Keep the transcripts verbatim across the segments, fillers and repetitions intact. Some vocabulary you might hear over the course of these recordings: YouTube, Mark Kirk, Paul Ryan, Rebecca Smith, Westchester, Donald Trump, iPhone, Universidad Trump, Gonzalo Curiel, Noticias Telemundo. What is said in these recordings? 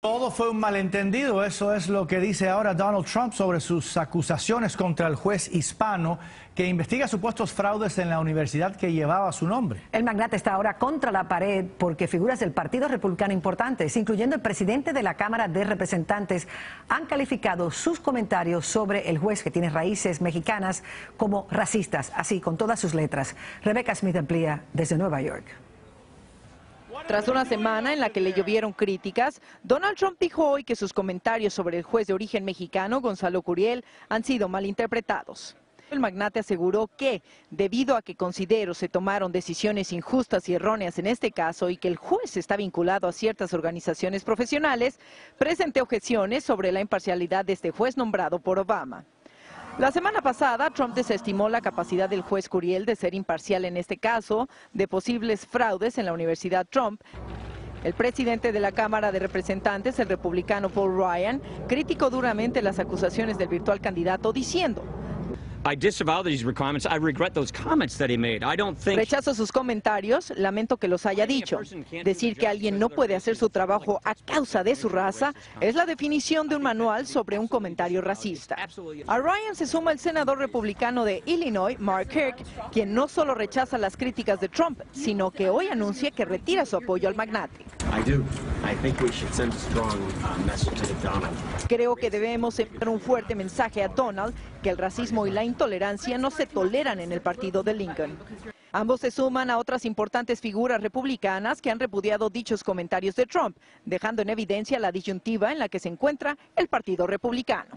Todo fue un malentendido, eso es lo que dice ahora Donald Trump sobre sus acusaciones contra el juez hispano que investiga supuestos fraudes en la universidad que llevaba su nombre. El magnate está ahora contra la pared porque figuras del Partido Republicano importantes, incluyendo el presidente de la Cámara de Representantes, han calificado sus comentarios sobre el juez que tiene raíces mexicanas como racistas, así con todas sus letras. Rebecca Smith amplía desde Nueva York. Tras una semana en la que le llovieron críticas, Donald Trump dijo hoy que sus comentarios sobre el juez de origen mexicano, Gonzalo Curiel, han sido malinterpretados. El magnate aseguró que, debido a que considero se tomaron decisiones injustas y erróneas en este caso y que el juez está vinculado a ciertas organizaciones profesionales, presenté objeciones sobre la imparcialidad de este juez nombrado por Obama. La semana pasada, Trump desestimó la capacidad del juez Curiel de ser imparcial en este caso de posibles fraudes en la Universidad Trump. El presidente de la Cámara de Representantes, el republicano Paul Ryan, criticó duramente las acusaciones del virtual candidato diciendo: rechazo sus comentarios, lamento que los haya dicho. Decir que alguien no puede hacer su trabajo a causa de su raza es la definición de un manual sobre un comentario racista. A Ryan se suma el senador republicano de Illinois, Mark Kirk, quien no solo rechaza las críticas de Trump, sino que hoy anuncia que retira su apoyo al magnate. Creo que debemos enviar un fuerte mensaje a Donald que el racismo y la intolerancia no se toleran en el partido de Lincoln. Ambos se suman a otras importantes figuras republicanas que han repudiado dichos comentarios de Trump, dejando en evidencia la disyuntiva en la que se encuentra el partido republicano.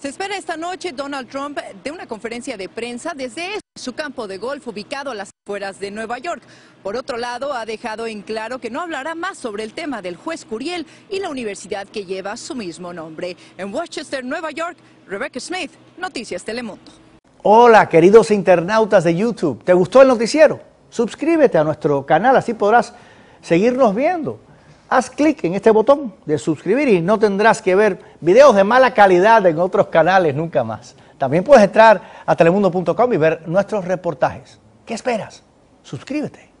Se espera esta noche Donald Trump de una conferencia de prensa desde su campo de golf ubicado a las afueras de Nueva York. Por otro lado, ha dejado en claro que no hablará más sobre el tema del juez Curiel y la universidad que lleva su mismo nombre. En Westchester, Nueva York, Rebecca Smith, Noticias Telemundo. Hola, queridos internautas de YouTube. ¿Te gustó el noticiero? Suscríbete a nuestro canal, así podrás seguirnos viendo. Haz clic en este botón de suscribir y no tendrás que ver videos de mala calidad en otros canales nunca más. También puedes entrar a telemundo punto com y ver nuestros reportajes. ¿Qué esperas? Suscríbete.